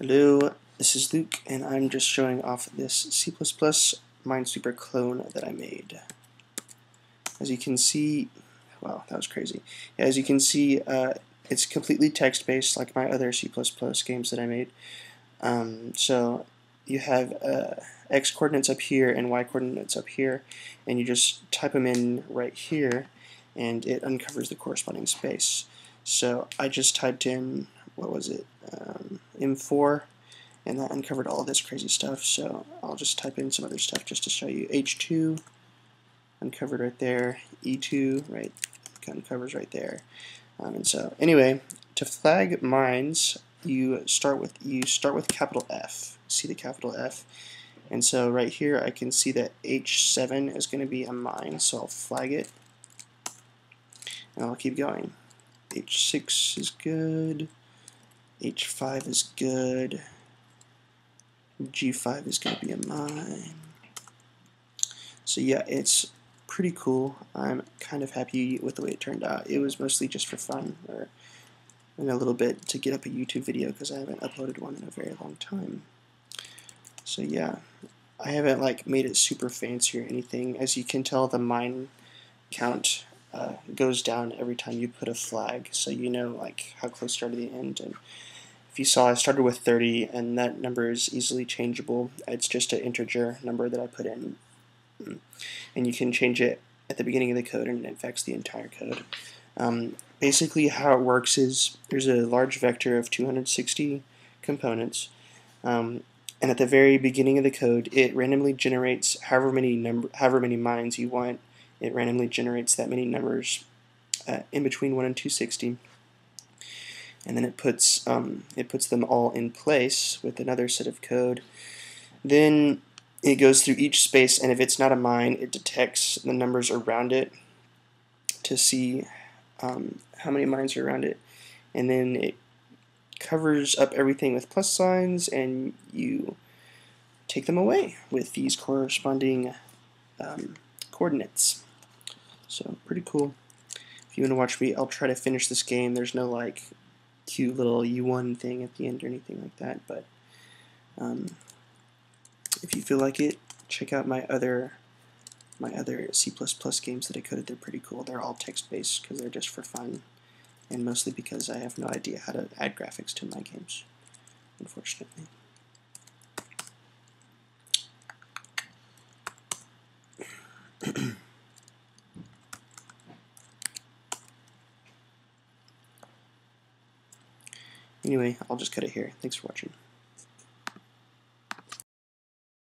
Hello, this is Luke, and I'm just showing off this C++ Minesweeper clone that I made. As you can see, wow, that was crazy. As you can see, it's completely text-based like my other C++ games that I made. So you have X coordinates up here and Y coordinates up here, and you just type them in right here, and it uncovers the corresponding space. So I just typed in, what was it, M4, and that uncovered all this crazy stuff. So I'll just type in some other stuff just to show you. H2 uncovered right there, E2 right uncovers right there, and so anyway, to flag mines, you start with capital F. See the capital F, and so right here I can see that H7 is going to be a mine, so I'll flag it, and I'll keep going. H6 is good. H5 is good. G5 is going to be a mine. So yeah, it's pretty cool. I'm kind of happy with the way it turned out. It was mostly just for fun, or in a little bit to get up a YouTube video, because I haven't uploaded one in a very long time. So yeah, I haven't like made it super fancy or anything. As you can tell, the mine count goes down every time you put a flag, so you know like how close you are to the end. And if you saw, I started with 30, and that number is easily changeable. It's just an integer number that I put in, and you can change it at the beginning of the code, and it affects the entire code. Basically how it works is there's a large vector of 260 components, and at the very beginning of the code it randomly generates however many mines you want. It randomly generates that many numbers in between 1 and 260, and then it puts them all in place with another set of code. Then it goes through each space, and if it's not a mine, it detects the numbers around it to see how many mines are around it, and then it covers up everything with plus signs, and you take them away with these corresponding coordinates. So pretty cool. If you want to watch me, I'll try to finish this game. There's no like cute little U1 thing at the end or anything like that, but if you feel like it, check out my other C++ games that I coded. They're pretty cool. They're all text-based because they're just for fun, and mostly because I have no idea how to add graphics to my games, unfortunately. Anyway, I'll just cut it here. Thanks for watching.